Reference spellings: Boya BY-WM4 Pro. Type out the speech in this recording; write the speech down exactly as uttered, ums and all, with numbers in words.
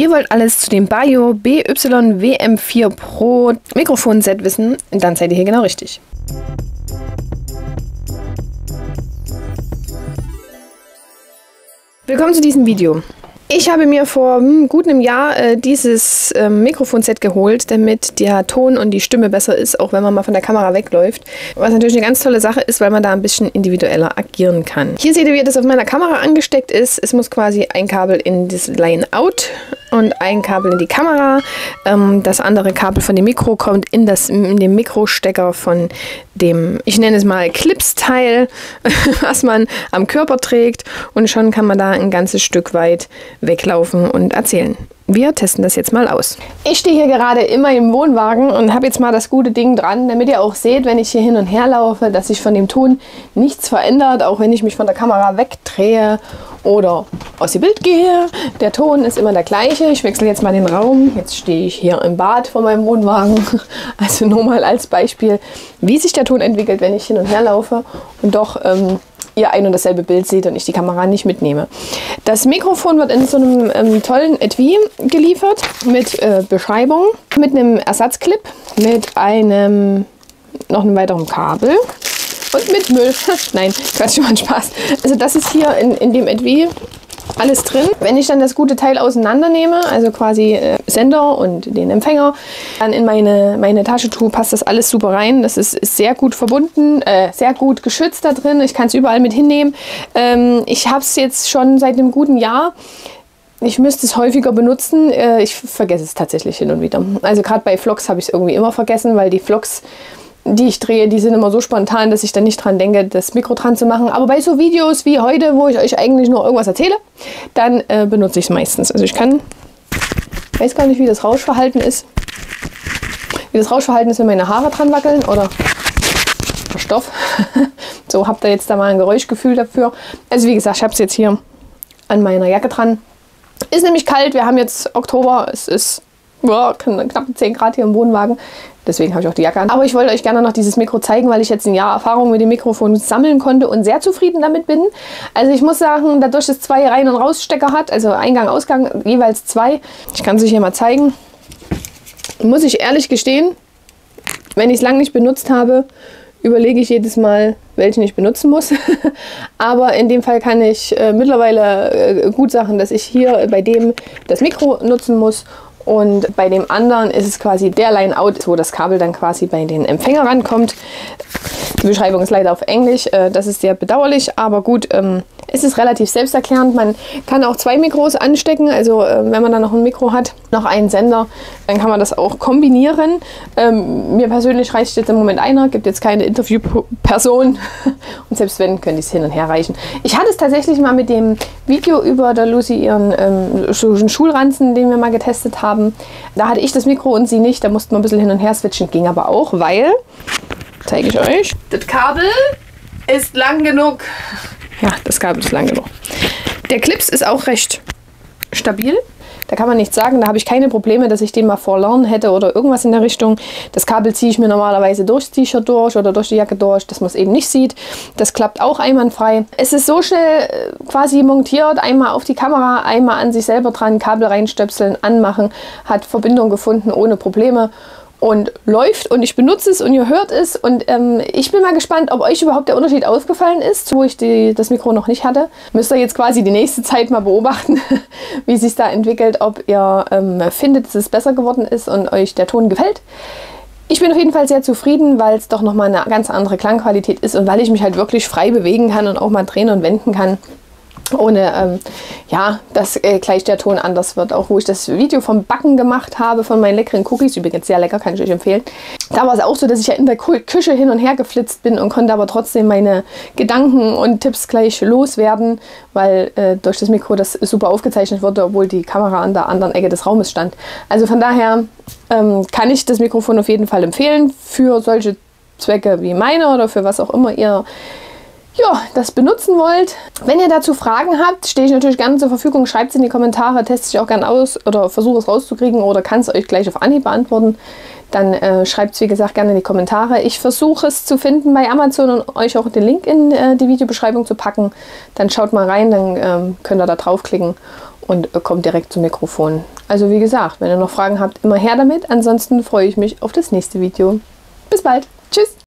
Ihr wollt alles zu dem Boya B Y W M vier Pro Mikrofonset wissen, dann seid ihr hier genau richtig. Willkommen zu diesem Video. Ich habe mir vor hm, gut einem Jahr äh, dieses äh, Mikrofonset geholt, damit der Ton und die Stimme besser ist, auch wenn man mal von der Kamera wegläuft. Was natürlich eine ganz tolle Sache ist, weil man da ein bisschen individueller agieren kann. Hier seht ihr, wie das auf meiner Kamera angesteckt ist. Es muss quasi ein Kabel in das Line-Out und ein Kabel in die Kamera. Ähm, das andere Kabel von dem Mikro kommt in, das, in den Mikrostecker von dem, ich nenne es mal Clips-Teil, was man am Körper trägt. Und schon kann man da ein ganzes Stück weit weglaufen und erzählen. Wir testen das jetzt mal aus. Ich stehe hier gerade immer im Wohnwagen und habe jetzt mal das gute Ding dran, damit ihr auch seht, wenn ich hier hin und her laufe, dass sich von dem Ton nichts verändert, auch wenn ich mich von der Kamera wegdrehe oder aus dem Bild gehe. Der Ton ist immer der gleiche. Ich wechsle jetzt mal den Raum. Jetzt stehe ich hier im Bad vor meinem Wohnwagen. Also nur mal als Beispiel, wie sich der Ton entwickelt, wenn ich hin und her laufe und doch ähm, ihr ein und dasselbe Bild seht und ich die Kamera nicht mitnehme. Das Mikrofon wird in so einem ähm, tollen Etui geliefert mit äh, Beschreibung, mit einem Ersatzclip, mit einem noch einem weiteren Kabel und mit Müll. Nein, Quatsch, macht Spaß. Also das ist hier in, in dem Etui alles drin. Wenn ich dann das gute Teil auseinandernehme, also quasi äh, Sender und den Empfänger, dann in meine, meine Tasche tue, passt das alles super rein. Das ist, ist sehr gut verbunden, äh, sehr gut geschützt da drin. Ich kann es überall mit hinnehmen. Ähm, ich habe es jetzt schon seit einem guten Jahr. Ich müsste es häufiger benutzen. Äh, ich vergesse es tatsächlich hin und wieder. Also gerade bei Vlogs habe ich es irgendwie immer vergessen, weil die Vlogs, die ich drehe, die sind immer so spontan, dass ich dann nicht dran denke, das Mikro dran zu machen. Aber bei so Videos wie heute, wo ich euch eigentlich nur irgendwas erzähle, dann äh, benutze ich es meistens. Also ich kann, ich weiß gar nicht, wie das Rauschverhalten ist. Wie das Rauschverhalten ist, wenn meine Haare dran wackeln oder Stoff. So habt ihr jetzt da mal ein Geräuschgefühl dafür. Also wie gesagt, ich habe es jetzt hier an meiner Jacke dran. Ist nämlich kalt, wir haben jetzt Oktober, es ist boah, knapp zehn Grad hier im Wohnwagen. Deswegen habe ich auch die Jacke an. Aber ich wollte euch gerne noch dieses Mikro zeigen, weil ich jetzt ein Jahr Erfahrung mit dem Mikrofon sammeln konnte und sehr zufrieden damit bin. Also ich muss sagen, dadurch, dass es zwei Rein- und Rausstecker hat, also Eingang, Ausgang, jeweils zwei. Ich kann es euch hier mal zeigen. Muss ich ehrlich gestehen, wenn ich es lange nicht benutzt habe, überlege ich jedes Mal, welchen ich benutzen muss. Aber in dem Fall kann ich äh, mittlerweile äh, gut sagen, dass ich hier bei dem das Mikro nutzen muss. Und bei dem anderen ist es quasi der Line-Out, wo das Kabel dann quasi bei den Empfänger rankommt. Die Beschreibung ist leider auf Englisch, das ist sehr bedauerlich, aber gut, es ist relativ selbsterklärend. Man kann auch zwei Mikros anstecken, also wenn man dann noch ein Mikro hat, noch einen Sender, dann kann man das auch kombinieren. Mir persönlich reicht jetzt im Moment einer, gibt jetzt keine Interviewperson und selbst wenn, könnte ich es hin und her reichen. Ich hatte es tatsächlich mal mit dem Video über der Lucy ihren ähm, Schulranzen, den wir mal getestet haben. Da hatte ich das Mikro und sie nicht. Da mussten wir ein bisschen hin und her switchen. Ging aber auch, weil, zeige ich euch, das Kabel ist lang genug. Ja, das Kabel ist lang genug. Der Clips ist auch recht stabil. Da kann man nichts sagen. Da habe ich keine Probleme, dass ich den mal verloren hätte oder irgendwas in der Richtung. Das Kabel ziehe ich mir normalerweise durchs T-Shirt durch oder durch die Jacke durch, dass man es eben nicht sieht. Das klappt auch einwandfrei. Es ist so schnell quasi montiert. Einmal auf die Kamera, einmal an sich selber dran, Kabel reinstöpseln, anmachen. Hat Verbindung gefunden ohne Probleme. Und läuft und ich benutze es und ihr hört es und ähm, ich bin mal gespannt, ob euch überhaupt der Unterschied aufgefallen ist, wo ich die, das Mikro noch nicht hatte. Müsst ihr jetzt quasi die nächste Zeit mal beobachten, wie sich da entwickelt, ob ihr ähm, findet, dass es besser geworden ist und euch der Ton gefällt. Ich bin auf jeden Fall sehr zufrieden, weil es doch nochmal eine ganz andere Klangqualität ist und weil ich mich halt wirklich frei bewegen kann und auch mal drehen und wenden kann. Ohne, ähm, ja, dass äh, gleich der Ton anders wird. Auch wo ich das Video vom Backen gemacht habe, von meinen leckeren Cookies, übrigens sehr lecker, kann ich euch empfehlen. Da war es auch so, dass ich ja in der Küche hin und her geflitzt bin und konnte aber trotzdem meine Gedanken und Tipps gleich loswerden, weil äh, durch das Mikro das super aufgezeichnet wurde, obwohl die Kamera an der anderen Ecke des Raumes stand. Also von daher ähm, kann ich das Mikrofon auf jeden Fall empfehlen für solche Zwecke wie meine oder für was auch immer ihr ja, das benutzen wollt. Wenn ihr dazu Fragen habt, stehe ich natürlich gerne zur Verfügung. Schreibt es in die Kommentare, teste ich auch gerne aus oder versuche es rauszukriegen oder kann es euch gleich auf Anhieb beantworten. Dann äh, schreibt es, wie gesagt, gerne in die Kommentare. Ich versuche es zu finden bei Amazon und euch auch den Link in äh, die Videobeschreibung zu packen. Dann schaut mal rein, dann ähm, könnt ihr da draufklicken und kommt direkt zum Mikrofon. Also wie gesagt, wenn ihr noch Fragen habt, immer her damit. Ansonsten freue ich mich auf das nächste Video. Bis bald. Tschüss.